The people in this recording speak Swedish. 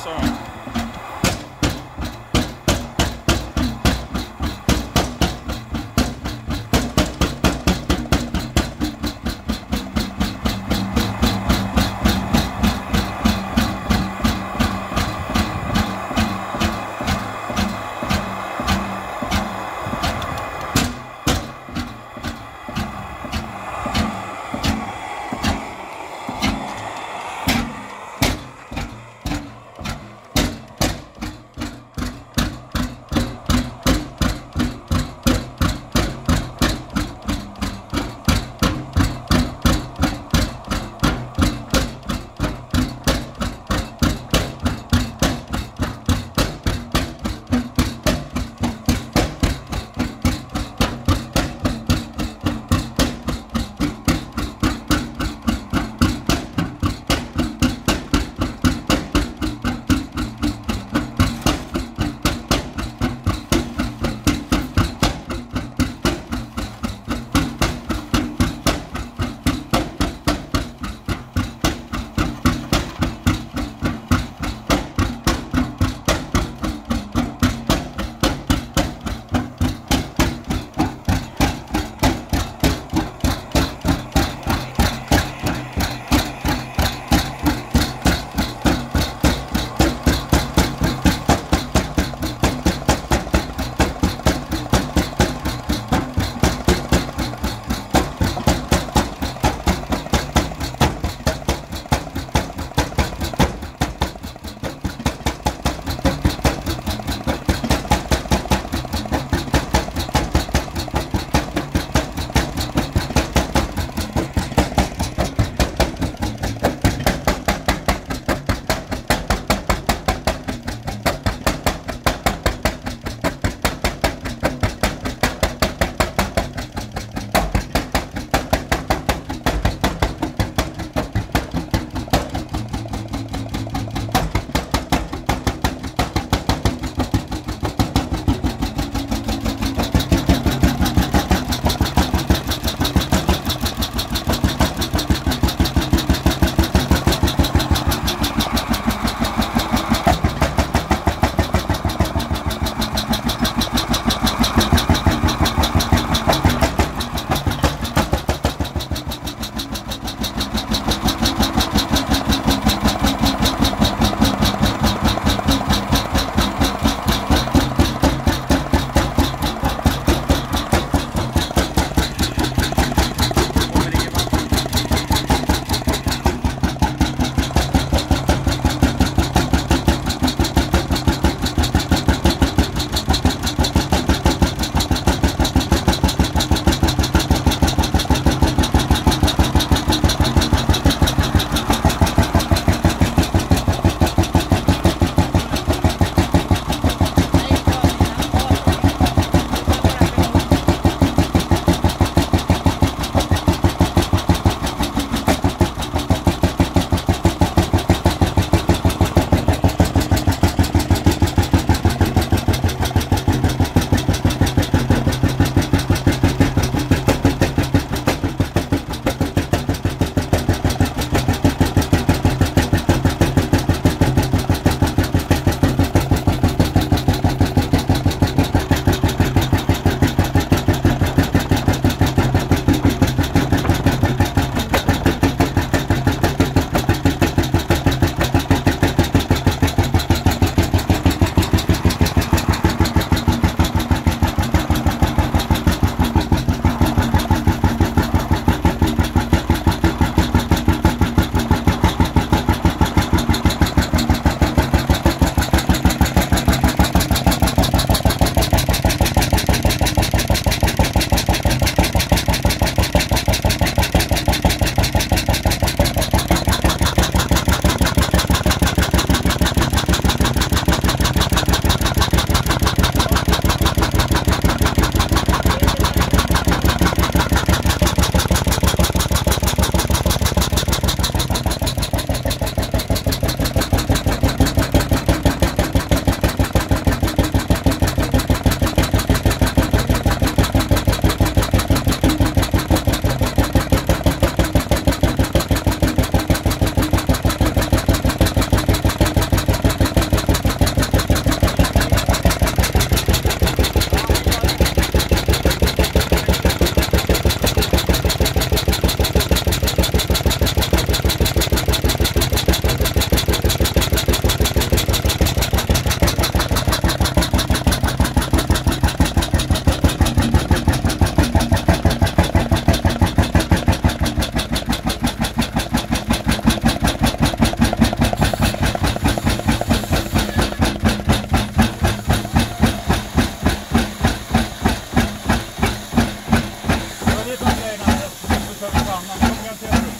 song.